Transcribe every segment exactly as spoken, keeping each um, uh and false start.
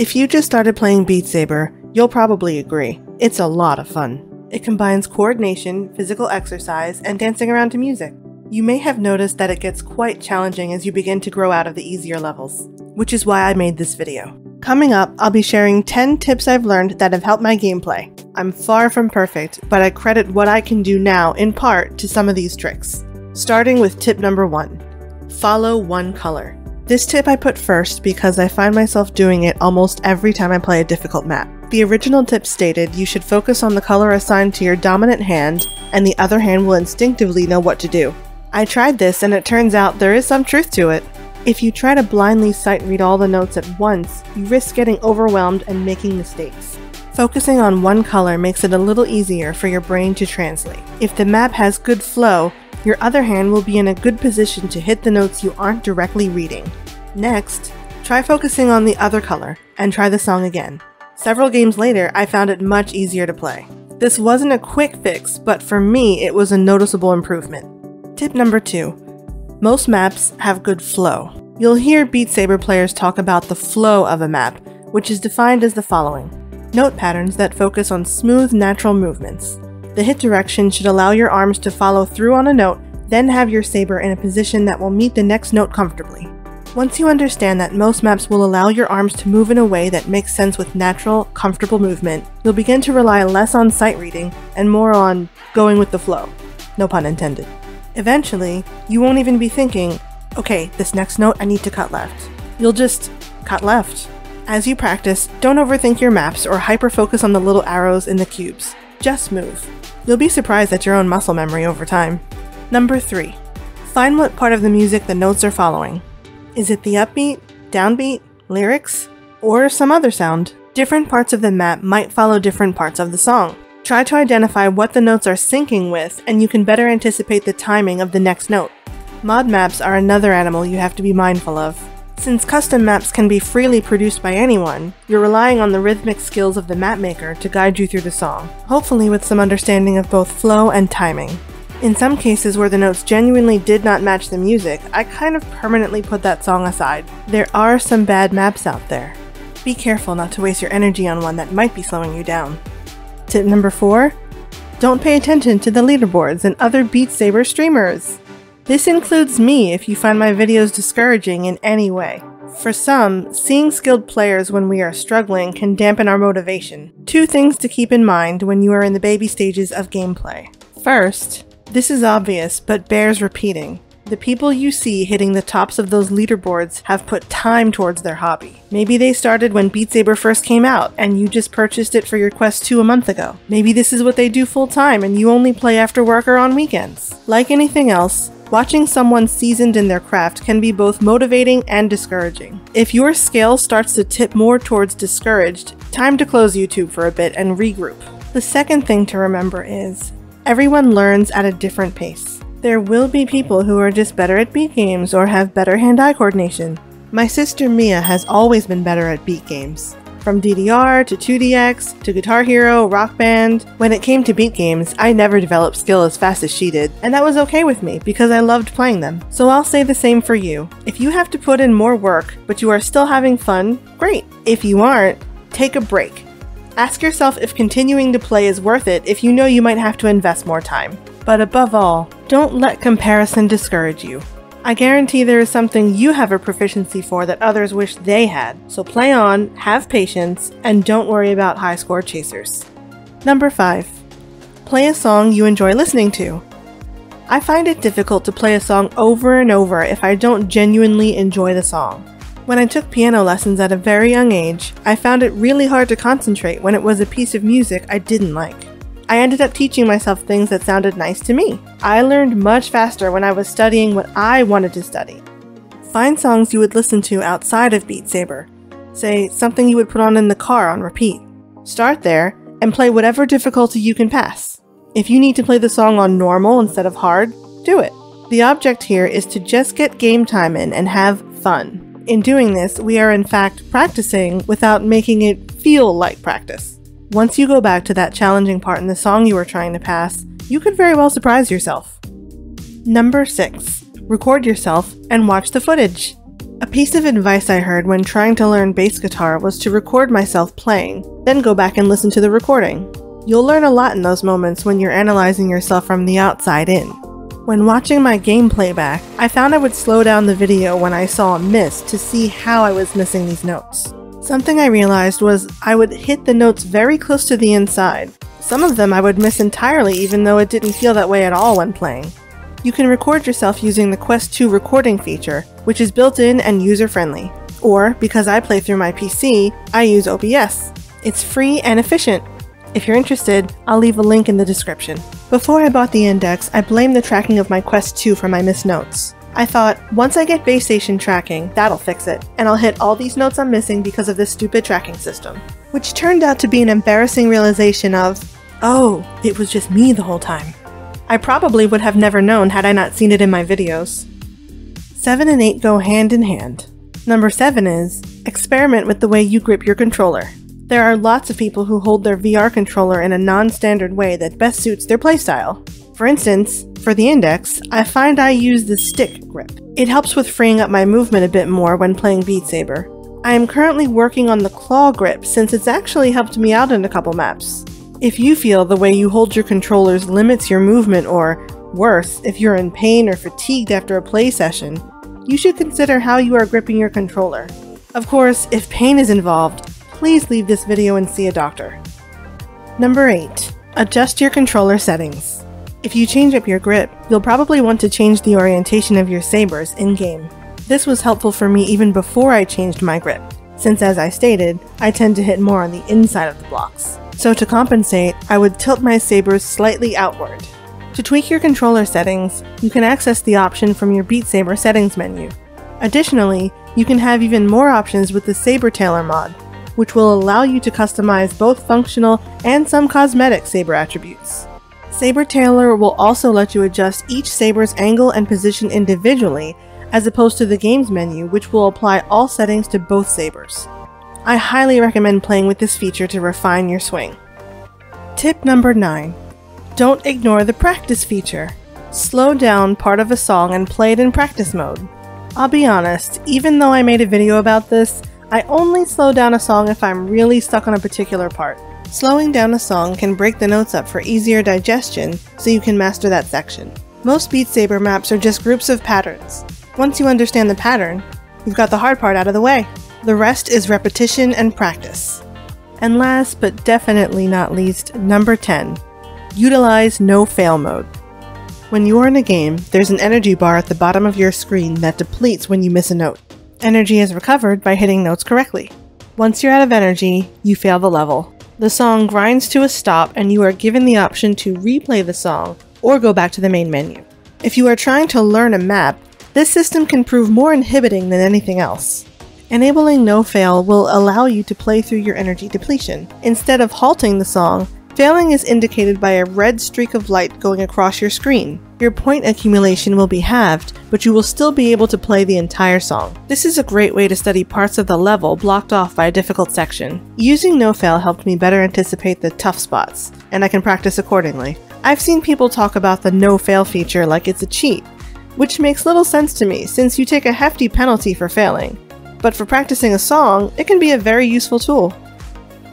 If you just started playing Beat Saber, you'll probably agree. It's a lot of fun. It combines coordination, physical exercise, and dancing around to music. You may have noticed that it gets quite challenging as you begin to grow out of the easier levels, which is why I made this video. Coming up, I'll be sharing ten tips I've learned that have helped my gameplay. I'm far from perfect, but I credit what I can do now in part to some of these tricks. Starting with tip number one, follow one color. This tip I put first because I find myself doing it almost every time I play a difficult map. The original tip stated you should focus on the color assigned to your dominant hand, and the other hand will instinctively know what to do. I tried this and it turns out there is some truth to it. If you try to blindly sight read all the notes at once, you risk getting overwhelmed and making mistakes. Focusing on one color makes it a little easier for your brain to translate. If the map has good flow, your other hand will be in a good position to hit the notes you aren't directly reading. Next, try focusing on the other color and try the song again. Several games later, I found it much easier to play. This wasn't a quick fix, but for me, it was a noticeable improvement. Tip number two, most maps have good flow. You'll hear Beat Saber players talk about the flow of a map, which is defined as the following: note patterns that focus on smooth, natural movements. The hit direction should allow your arms to follow through on a note, then have your saber in a position that will meet the next note comfortably. Once you understand that most maps will allow your arms to move in a way that makes sense with natural, comfortable movement, you'll begin to rely less on sight reading and more on going with the flow. No pun intended. Eventually, you won't even be thinking, okay, this next note I need to cut left. You'll just cut left. As you practice, don't overthink your maps or hyper-focus on the little arrows in the cubes. Just move. You'll be surprised at your own muscle memory over time. Number three, find what part of the music the notes are following. Is it the upbeat, downbeat, lyrics, or some other sound? Different parts of the map might follow different parts of the song. Try to identify what the notes are syncing with, and you can better anticipate the timing of the next note. Mod maps are another animal you have to be mindful of. Since custom maps can be freely produced by anyone, you're relying on the rhythmic skills of the mapmaker to guide you through the song, hopefully with some understanding of both flow and timing. In some cases where the notes genuinely did not match the music, I kind of permanently put that song aside. There are some bad maps out there. Be careful not to waste your energy on one that might be slowing you down. Tip number four, don't pay attention to the leaderboards and other Beat Saber streamers. This includes me if you find my videos discouraging in any way. For some, seeing skilled players when we are struggling can dampen our motivation. Two things to keep in mind when you are in the baby stages of gameplay. First, this is obvious, but bears repeating. The people you see hitting the tops of those leaderboards have put time towards their hobby. Maybe they started when Beat Saber first came out, and you just purchased it for your Quest two a month ago. Maybe this is what they do full-time, and you only play after work or on weekends. Like anything else, watching someone seasoned in their craft can be both motivating and discouraging. If your scale starts to tip more towards discouraged, time to close YouTube for a bit and regroup. The second thing to remember is, everyone learns at a different pace. There will be people who are just better at beat games or have better hand-eye coordination. My sister Mia has always been better at beat games. From D D R to two D X to Guitar Hero, Rock Band. When it came to beat games, I never developed skill as fast as she did, and that was okay with me because I loved playing them. So I'll say the same for you. If you have to put in more work, but you are still having fun, great. If you aren't, take a break. Ask yourself if continuing to play is worth it if you know you might have to invest more time. But above all, don't let comparison discourage you. I guarantee there is something you have a proficiency for that others wish they had. So play on, have patience, and don't worry about high score chasers. Number five, play a song you enjoy listening to. I find it difficult to play a song over and over if I don't genuinely enjoy the song. When I took piano lessons at a very young age, I found it really hard to concentrate when it was a piece of music I didn't like. I ended up teaching myself things that sounded nice to me. I learned much faster when I was studying what I wanted to study. Find songs you would listen to outside of Beat Saber. Say, something you would put on in the car on repeat. Start there and play whatever difficulty you can pass. If you need to play the song on normal instead of hard, do it. The object here is to just get game time in and have fun. In doing this, we are in fact practicing without making it feel like practice. Once you go back to that challenging part in the song you were trying to pass, you could very well surprise yourself. Number six, record yourself and watch the footage. A piece of advice I heard when trying to learn bass guitar was to record myself playing, then go back and listen to the recording. You'll learn a lot in those moments when you're analyzing yourself from the outside in. When watching my game playback, I found I would slow down the video when I saw a miss to see how I was missing these notes. Something I realized was I would hit the notes very close to the inside. Some of them I would miss entirely even though it didn't feel that way at all when playing. You can record yourself using the Quest two recording feature, which is built-in and user-friendly. Or, because I play through my P C, I use O B S. It's free and efficient. If you're interested, I'll leave a link in the description. Before I bought the Index, I blamed the tracking of my Quest two for my missed notes. I thought, once I get base station tracking, that'll fix it, and I'll hit all these notes I'm missing because of this stupid tracking system. Which turned out to be an embarrassing realization of, oh, it was just me the whole time. I probably would have never known had I not seen it in my videos. seven and eight go hand in hand. Number seven is, experiment with the way you grip your controller. There are lots of people who hold their V R controller in a non-standard way that best suits their playstyle. For instance, for the Index, I find I use the stick grip. It helps with freeing up my movement a bit more when playing Beat Saber. I am currently working on the claw grip since it's actually helped me out in a couple maps. If you feel the way you hold your controllers limits your movement or, worse, if you're in pain or fatigued after a play session, you should consider how you are gripping your controller. Of course, if pain is involved, please leave this video and see a doctor. Number eight. Adjust your controller settings. If you change up your grip, you'll probably want to change the orientation of your sabers in-game. This was helpful for me even before I changed my grip, since as I stated, I tend to hit more on the inside of the blocks. So to compensate, I would tilt my sabers slightly outward. To tweak your controller settings, you can access the option from your Beat Saber settings menu. Additionally, you can have even more options with the Saber Tailor mod, which will allow you to customize both functional and some cosmetic saber attributes. Saber Tailor will also let you adjust each saber's angle and position individually, as opposed to the game's menu, which will apply all settings to both sabers. I highly recommend playing with this feature to refine your swing. Tip number nine. Don't ignore the practice feature. Slow down part of a song and play it in practice mode. I'll be honest, even though I made a video about this, I only slow down a song if I'm really stuck on a particular part. Slowing down a song can break the notes up for easier digestion, so you can master that section. Most Beat Saber maps are just groups of patterns. Once you understand the pattern, you've got the hard part out of the way. The rest is repetition and practice. And last but definitely not least, number ten. Utilize no fail mode. When you're in a game, there's an energy bar at the bottom of your screen that depletes when you miss a note. Energy is recovered by hitting notes correctly. Once you're out of energy, you fail the level. The song grinds to a stop and you are given the option to replay the song or go back to the main menu. If you are trying to learn a map, this system can prove more inhibiting than anything else. Enabling no fail will allow you to play through your energy depletion. Instead of halting the song, failing is indicated by a red streak of light going across your screen. Your point accumulation will be halved, but you will still be able to play the entire song. This is a great way to study parts of the level blocked off by a difficult section. Using no fail helped me better anticipate the tough spots, and I can practice accordingly. I've seen people talk about the no fail feature like it's a cheat, which makes little sense to me since you take a hefty penalty for failing. But for practicing a song, it can be a very useful tool.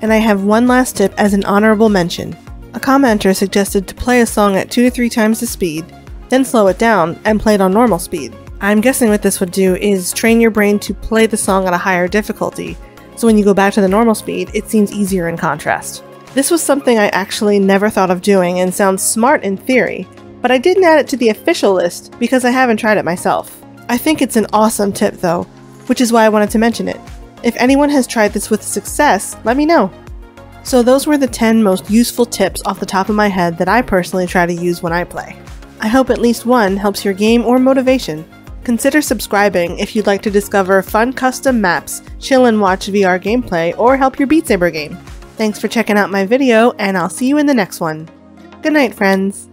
And I have one last tip as an honorable mention. A commenter suggested to play a song at two to three times the speed, then slow it down and play it on normal speed. I'm guessing what this would do is train your brain to play the song at a higher difficulty, so when you go back to the normal speed, it seems easier in contrast. This was something I actually never thought of doing and sounds smart in theory, but I didn't add it to the official list because I haven't tried it myself. I think it's an awesome tip though, which is why I wanted to mention it. If anyone has tried this with success, let me know. So those were the ten most useful tips off the top of my head that I personally try to use when I play. I hope at least one helps your game or motivation. Consider subscribing if you'd like to discover fun custom maps, chill and watch V R gameplay, or help your Beat Saber game. Thanks for checking out my video, and I'll see you in the next one. Good night, friends.